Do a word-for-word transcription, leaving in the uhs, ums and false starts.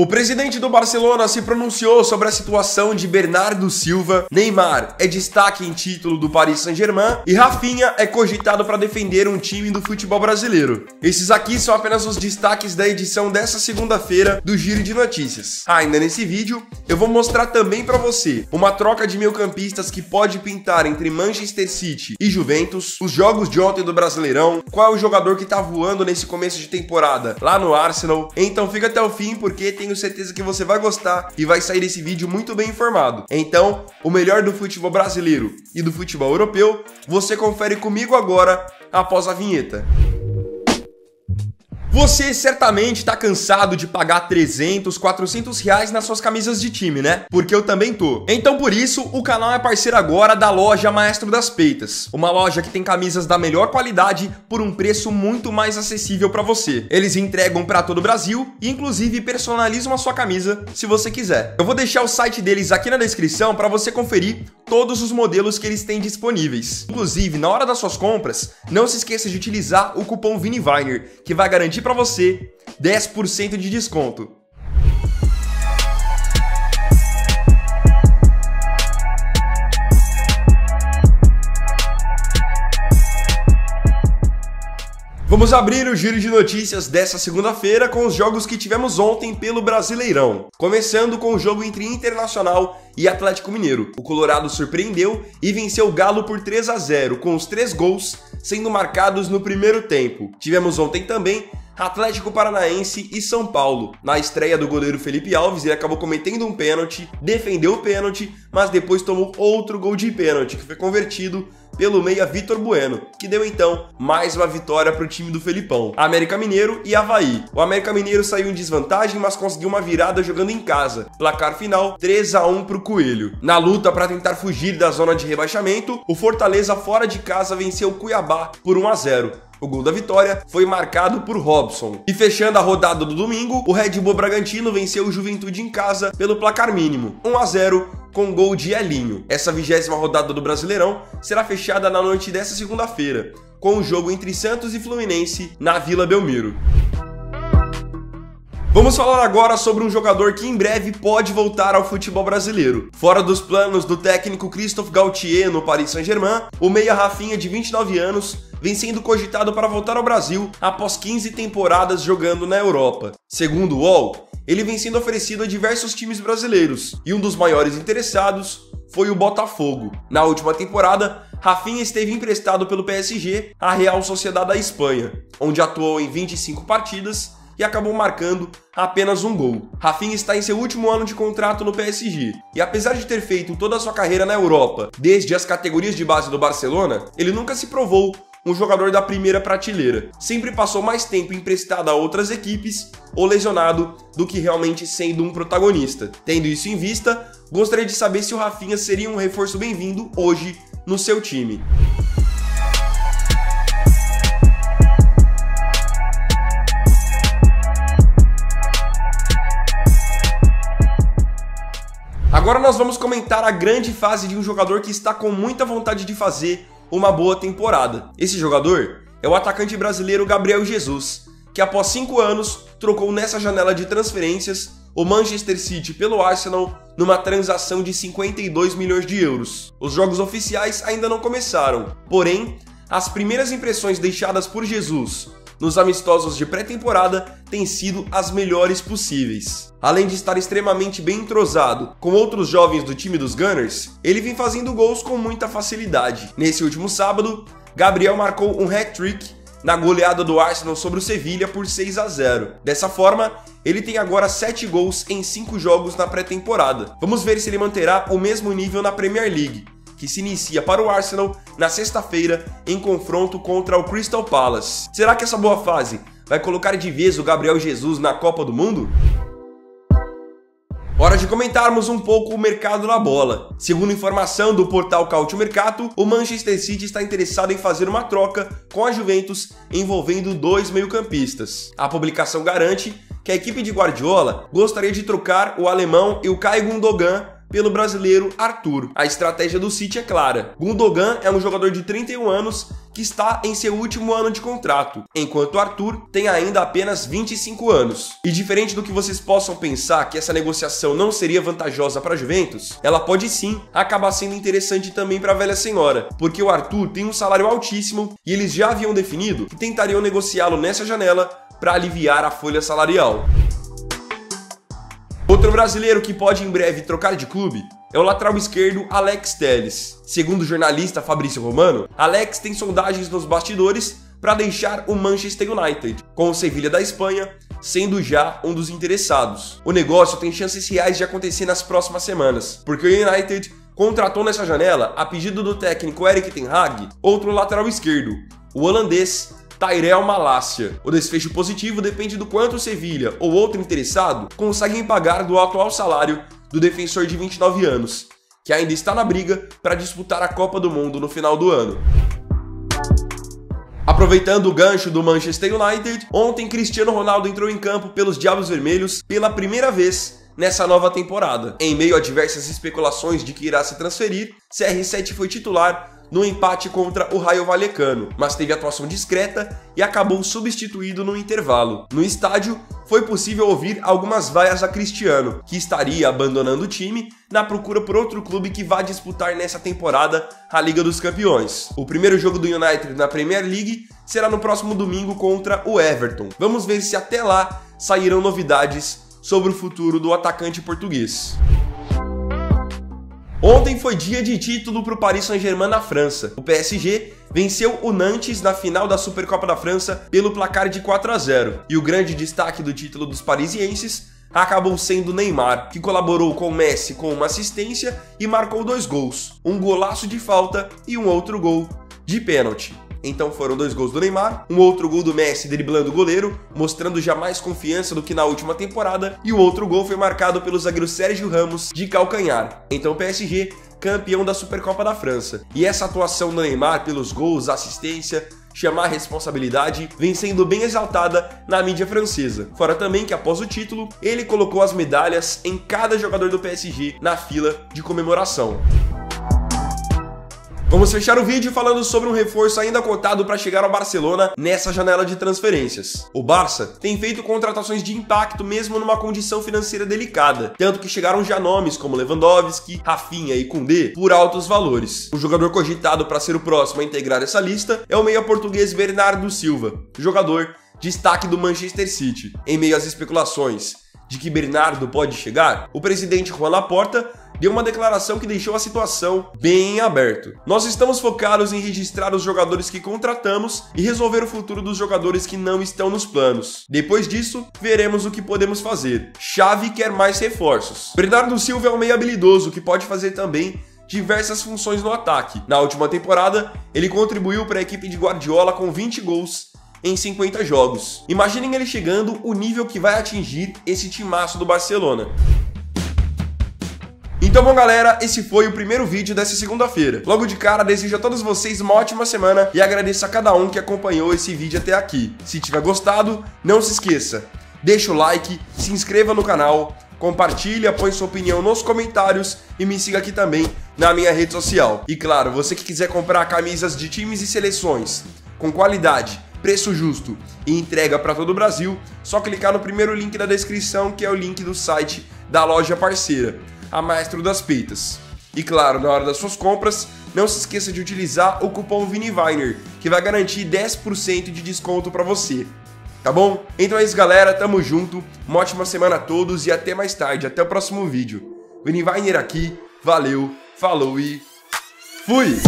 O presidente do Barcelona se pronunciou sobre a situação de Bernardo Silva, Neymar é destaque em título do Paris Saint-Germain e Rafinha é cogitado para defender um time do futebol brasileiro. Esses aqui são apenas os destaques da edição dessa segunda-feira do Giro de Notícias. Ainda nesse vídeo, eu vou mostrar também para você uma troca de meio-campistas que pode pintar entre Manchester City e Juventus, os jogos de ontem do Brasileirão, qual é o jogador que tá voando nesse começo de temporada lá no Arsenal. Então fica até o fim porque tem Tenho certeza que você vai gostar e vai sair desse vídeo muito bem informado. Então, o melhor do futebol brasileiro e do futebol europeu, você confere comigo agora, após a vinheta. Você certamente tá cansado de pagar trezentos, quatrocentos reais nas suas camisas de time, né? Porque eu também tô. Então por isso, o canal é parceiro agora da loja Maestro das Peitas. Uma loja que tem camisas da melhor qualidade por um preço muito mais acessível pra você. Eles entregam pra todo o Brasil e inclusive personalizam a sua camisa se você quiser. Eu vou deixar o site deles aqui na descrição pra você conferir todos os modelos que eles têm disponíveis. Inclusive, na hora das suas compras, não se esqueça de utilizar o cupom Vini Vainer, que vai garantir para você dez por cento de desconto. Vamos abrir o giro de notícias dessa segunda-feira com os jogos que tivemos ontem pelo Brasileirão. Começando com o jogo entre Internacional e Atlético Mineiro. O Colorado surpreendeu e venceu o Galo por três a zero, com os três gols sendo marcados no primeiro tempo. Tivemos ontem também Atlético Paranaense e São Paulo. Na estreia do goleiro Felipe Alves, ele acabou cometendo um pênalti, defendeu o pênalti, mas depois tomou outro gol de pênalti, que foi convertido pelo meia Vitor Bueno, que deu então mais uma vitória para o time do Felipão. América Mineiro e Avaí. O América Mineiro saiu em desvantagem, mas conseguiu uma virada jogando em casa. Placar final três a um para o Coelho. Na luta para tentar fugir da zona de rebaixamento, o Fortaleza fora de casa venceu o Cuiabá por um a zero. O gol da vitória foi marcado por Robson. E fechando a rodada do domingo, o Red Bull Bragantino venceu o Juventude em casa pelo placar mínimo, um a zero, com gol de Elinho. Essa vigésima rodada do Brasileirão será fechada na noite desta segunda-feira, com o jogo entre Santos e Fluminense na Vila Belmiro. Vamos falar agora sobre um jogador que em breve pode voltar ao futebol brasileiro. Fora dos planos do técnico Christophe Gaultier no Paris Saint-Germain, o meia Rafinha, de vinte e nove anos, vem sendo cogitado para voltar ao Brasil após quinze temporadas jogando na Europa. Segundo o U O L, ele vem sendo oferecido a diversos times brasileiros, e um dos maiores interessados foi o Botafogo. Na última temporada, Rafinha esteve emprestado pelo P S G à Real Sociedade da Espanha, onde atuou em vinte e cinco partidas e acabou marcando apenas um gol. Rafinha está em seu último ano de contrato no P S G, e apesar de ter feito toda a sua carreira na Europa, desde as categorias de base do Barcelona, ele nunca se provou um jogador da primeira prateleira. Sempre passou mais tempo emprestado a outras equipes ou lesionado do que realmente sendo um protagonista. Tendo isso em vista, gostaria de saber se o Rafinha seria um reforço bem-vindo hoje no seu time. Agora nós vamos comentar a grande fase de um jogador que está com muita vontade de fazer uma boa temporada. Esse jogador é o atacante brasileiro Gabriel Jesus, que após cinco anos trocou nessa janela de transferências o Manchester City pelo Arsenal numa transação de cinquenta e dois milhões de euros. Os jogos oficiais ainda não começaram, porém, as primeiras impressões deixadas por Jesus nos amistosos de pré-temporada têm sido as melhores possíveis. Além de estar extremamente bem entrosado com outros jovens do time dos Gunners, ele vem fazendo gols com muita facilidade. Nesse último sábado, Gabriel marcou um hat-trick na goleada do Arsenal sobre o Sevilla por seis a zero. Dessa forma, ele tem agora sete gols em cinco jogos na pré-temporada. Vamos ver se ele manterá o mesmo nível na Premier League, que se inicia para o Arsenal na sexta-feira em confronto contra o Crystal Palace. Será que essa boa fase vai colocar de vez o Gabriel Jesus na Copa do Mundo? Hora de comentarmos um pouco o mercado na bola. Segundo informação do portal Calcio Mercato, o Manchester City está interessado em fazer uma troca com a Juventus envolvendo dois meio-campistas. A publicação garante que a equipe de Guardiola gostaria de trocar o alemão e o Ilkay Gundogan pelo brasileiro Arthur. A estratégia do City é clara. Gundogan é um jogador de trinta e um anos que está em seu último ano de contrato, enquanto Arthur tem ainda apenas vinte e cinco anos. E diferente do que vocês possam pensar que essa negociação não seria vantajosa para a Juventus, ela pode sim acabar sendo interessante também para a velha senhora, porque o Arthur tem um salário altíssimo e eles já haviam definido que tentariam negociá-lo nessa janela para aliviar a folha salarial. Outro brasileiro que pode em breve trocar de clube é o lateral esquerdo Alex Telles. Segundo o jornalista Fabrício Romano, Alex tem sondagens nos bastidores para deixar o Manchester United, com o Sevilla da Espanha sendo já um dos interessados. O negócio tem chances reais de acontecer nas próximas semanas, porque o United contratou nessa janela, a pedido do técnico Erik ten Hag, outro lateral esquerdo, o holandês Tyrell Malacia. O desfecho positivo depende do quanto o Sevilla ou outro interessado conseguem pagar do atual salário do defensor de vinte e nove anos, que ainda está na briga para disputar a Copa do Mundo no final do ano. Aproveitando o gancho do Manchester United, ontem Cristiano Ronaldo entrou em campo pelos Diabos Vermelhos pela primeira vez nessa nova temporada. Em meio a diversas especulações de que irá se transferir, C R sete foi titular no empate contra o Rayo Vallecano, mas teve atuação discreta e acabou substituído no intervalo. No estádio, foi possível ouvir algumas vaias a Cristiano, que estaria abandonando o time na procura por outro clube que vá disputar nessa temporada a Liga dos Campeões. O primeiro jogo do United na Premier League será no próximo domingo contra o Everton. Vamos ver se até lá sairão novidades sobre o futuro do atacante português. Ontem foi dia de título para o Paris Saint-Germain na França. O P S G venceu o Nantes na final da Supercopa da França pelo placar de quatro a zero. E o grande destaque do título dos parisienses acabou sendo Neymar, que colaborou com Messi com uma assistência e marcou dois gols. Um golaço de falta e um outro gol de pênalti. Então foram dois gols do Neymar, um outro gol do Messi driblando o goleiro, mostrando já mais confiança do que na última temporada, e o outro gol foi marcado pelo zagueiro Sérgio Ramos de calcanhar. Então o P S G, campeão da Supercopa da França. E essa atuação do Neymar pelos gols, assistência, chamar a responsabilidade, vem sendo bem exaltada na mídia francesa. Fora também que após o título, ele colocou as medalhas em cada jogador do P S G na fila de comemoração. Vamos fechar o vídeo falando sobre um reforço ainda cotado para chegar ao Barcelona nessa janela de transferências. O Barça tem feito contratações de impacto mesmo numa condição financeira delicada, tanto que chegaram já nomes como Lewandowski, Rafinha e Koundé por altos valores. O jogador cogitado para ser o próximo a integrar essa lista é o meia português Bernardo Silva, jogador destaque do Manchester City. Em meio às especulações de que Bernardo pode chegar, o presidente Joan Laporta deu uma declaração que deixou a situação bem em aberto. Nós estamos focados em registrar os jogadores que contratamos e resolver o futuro dos jogadores que não estão nos planos. Depois disso, veremos o que podemos fazer. Xavi quer mais reforços. Bernardo Silva é um meio habilidoso que pode fazer também diversas funções no ataque. Na última temporada, ele contribuiu para a equipe de Guardiola com vinte gols em cinquenta jogos. Imaginem ele chegando o nível que vai atingir esse timaço do Barcelona. Então bom galera, esse foi o primeiro vídeo dessa segunda-feira. Logo de cara, desejo a todos vocês uma ótima semana e agradeço a cada um que acompanhou esse vídeo até aqui. Se tiver gostado, não se esqueça, deixa o like, se inscreva no canal, compartilha, põe sua opinião nos comentários e me siga aqui também na minha rede social. E claro, você que quiser comprar camisas de times e seleções com qualidade, preço justo e entrega para todo o Brasil, só clicar no primeiro link da descrição que é o link do site da loja parceira, a Maestro das Peitas. E claro, na hora das suas compras, não se esqueça de utilizar o cupom Vini Vainer, que vai garantir dez por cento de desconto para você, tá bom? Então é isso galera, tamo junto, uma ótima semana a todos e até mais tarde, até o próximo vídeo. Vini Vainer aqui, valeu, falou e fui!